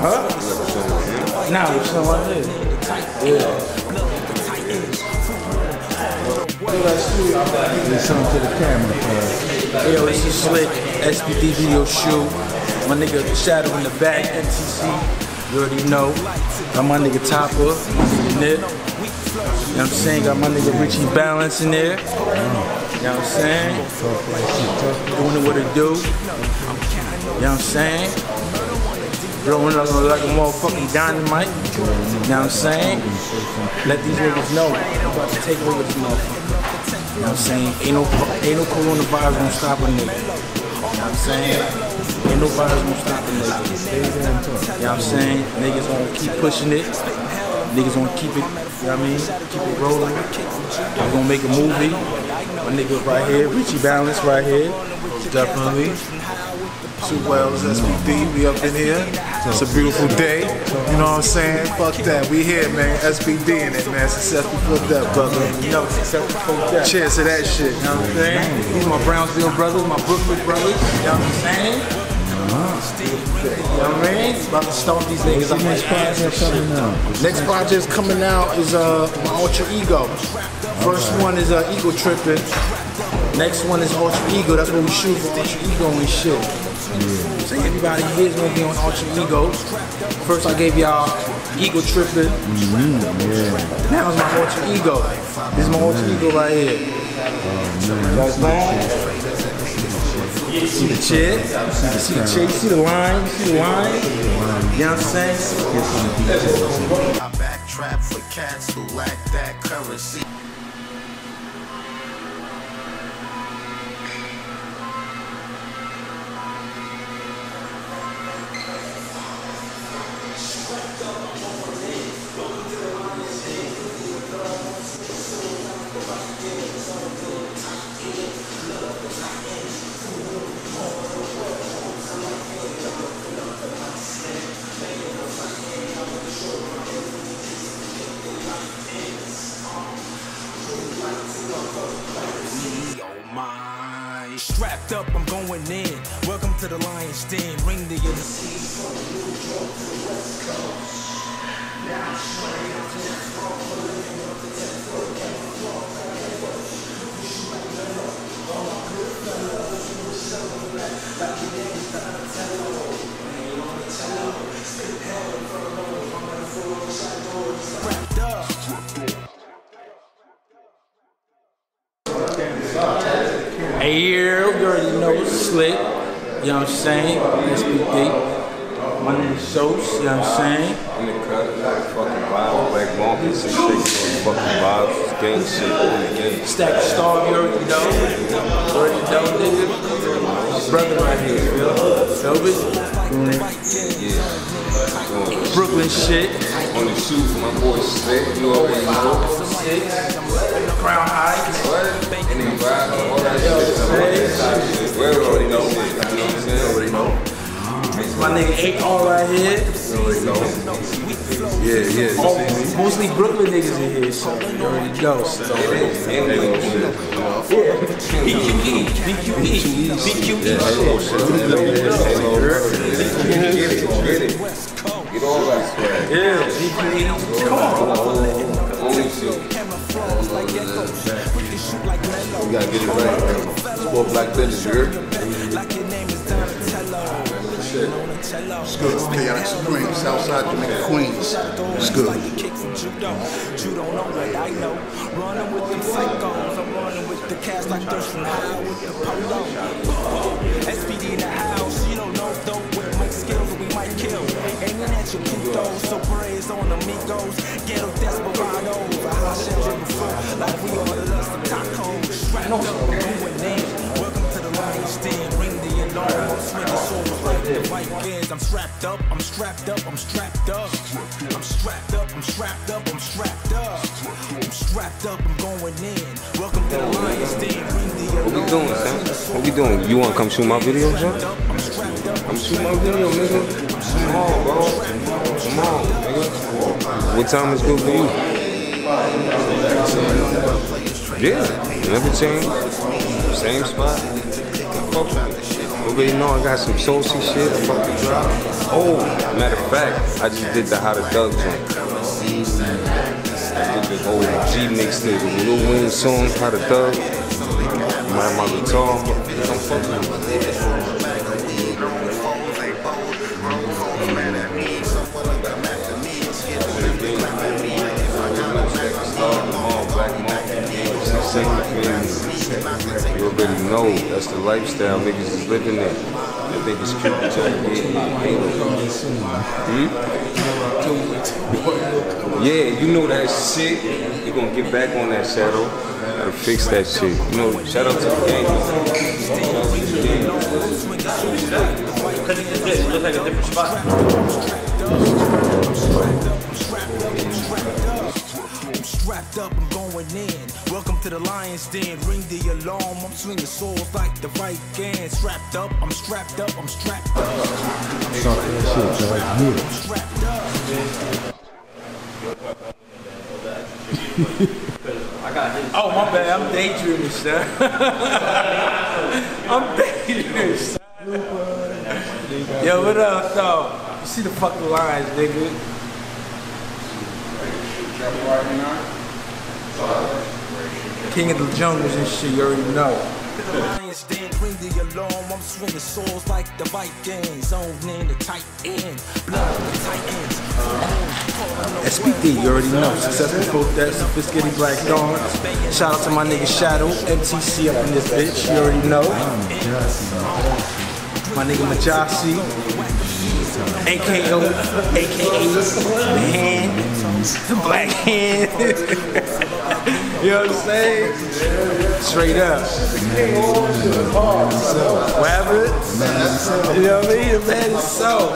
Huh? Nah, it's not like this. Yeah. There's something to the camera. Yo, this is Slicc, SPD video shoot. My nigga Shadow in the back, NTC. You already know. Got my nigga Topper, Nip. You know what I'm saying? Got my nigga Richie Balance in there. You know what I'm saying? Doing it what it do. You know what I'm saying? Blowing up like a motherfucking dynamite. You know what I'm saying? Let these niggas know I'm about to take over this motherfucker. You know what I'm saying? Ain't no coronavirus gonna stop a nigga. You know what I'm saying? Ain't no virus gonna stop a nigga. You know what I'm saying? Niggas gonna keep pushing it. Niggas gonna keep it, you know what I mean? Keep it rolling. I'm gonna make a movie. My nigga right here, Richie Balance right here. Definitely. Super L's SBD, we up in here. It's a beautiful day. You know what I'm saying? Fuck that. We here, man. SBD in it, man. Success before death, brother. You know, success before death. Cheers to that shit. You know what I'm saying? These are my Brownsville brothers, my Brooklyn brothers. You know what I'm saying? About to stomp these niggas. Next project's coming out is my Ultra Ego. First one is Ego Tripping. Next one is Ultra Ego. That's what we shoot for, Ultra Ego and shit. So everybody here's gonna be on Ultra Ego. First I gave y'all Ego Tripping. Now it's my Ultra Ego. This is my Ultra Ego right here. That's you see the chair, you see the line, you know what I'm saying? I backtrap for cats who lack that currency. Strapped up, I'm going in. Welcome to the lion's den. Ring the sea from New York to the West Coast. Now I'm straight up to the front for the living of the death row. Can't walk, can't work. You shoot my gun up. All my good fellas, you were selling black. Like your niggas down to tell you. Ain't on the tell you. Spit hell in front of me. I'm gonna fall on the side door. Strapped up. Here, you already know, Slicc, you know what I'm saying? SBD. My name is Shows, you know what I'm saying? In the crowd, like fucking vibes, black markets and shit, fucking vibes, gang shit, all the game. Stack the star, you already know. Already know, nigga. My brother right here, you know it? Yeah. Brooklyn shit. On the shoes, my boy Slicc, you already know. Crown high. And then vibe, all that shit. We already know, you know what I'm saying? Already know. My nigga AK E right here. Already know. Yeah. Oh, mostly Brooklyn niggas in here, so you already know. BQE. Get all that swag. Yeah, BQE. Come on. We gotta get it right. It's more black business, you heard? Shit. It's good. Chaotic Supreme, Southside Jamaica, Queens. It's good. You don't know what I know. Running with them psychos. I'm running with the cats like thirst from high with the polo. SPD in the house. You don't know though. With my skills, we might kill. Aiming at your pinto. So praise on amigos. Ghetto desperados. I shall drink before. Like we all lust the tacos. Right up. Welcome to the lion's den. Ring the alarm. I'm swinging swords like the Vikings. I'm strapped up. I'm strapped up. I'm strapped up. I'm strapped up. I'm strapped up. I'm strapped up. I'm strapped up. I'm going in. Welcome to the lion's den. Ring the alarm. What we doing, son? What we doing? You want to come shoot my video, son? I'm shooting my video, nigga. Come on, bro. Come on, nigga. What time is good for you? Yeah, never change. Same spot. Already know I got some saucy shit about to drop. Oh, matter of fact, I just did the How to Thug joint. I did the old G mixtape with Lil Wayne songs, How to Thug. My guitar. I'm fucking with it. You already know, that's the lifestyle niggas is living in. That niggas cute to yeah, you know that shit. You gonna get back on that shadow. Gotta fix that shit. You know, shout out to the gang. It looks like a different spot. I'm strapped up, I'm going in. Welcome to the lion's den. Ring the alarm, I'm swinging swords like the right hand. Strapped up, I'm strapped up, I'm strapped up. I'm strapped up. Oh, my bad, I'm daydreaming, sir. I'm daydreaming, sir. Yo, what up, though? You see the fucking lines, nigga. King of the jungles and shit, you already know. Lions den, ring the alarm. I'm swinging swords like the Vikings. Zone in the tight end, blood the tight ends. SPD, you already know. Successful protest, sophisticated black dogs. Shout out to my nigga Shadow, MTC up in this bitch, you already know. My nigga Majasi, AKO, AKA the Hand. The Black Hand. You know what I'm saying? Straight up. Whatever. You know what I mean? The man is so.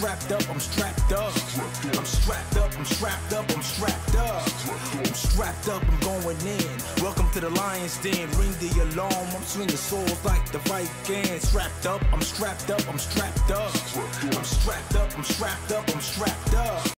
Strapped up, I'm strapped up. I'm strapped up, I'm strapped up, I'm strapped up. I'm strapped up, I'm going in. Welcome to the lion's den. Ring the alarm, I'm swinging swords like the Vikings. Strapped up, I'm strapped up, I'm strapped up. I'm strapped up, I'm strapped up, I'm strapped up.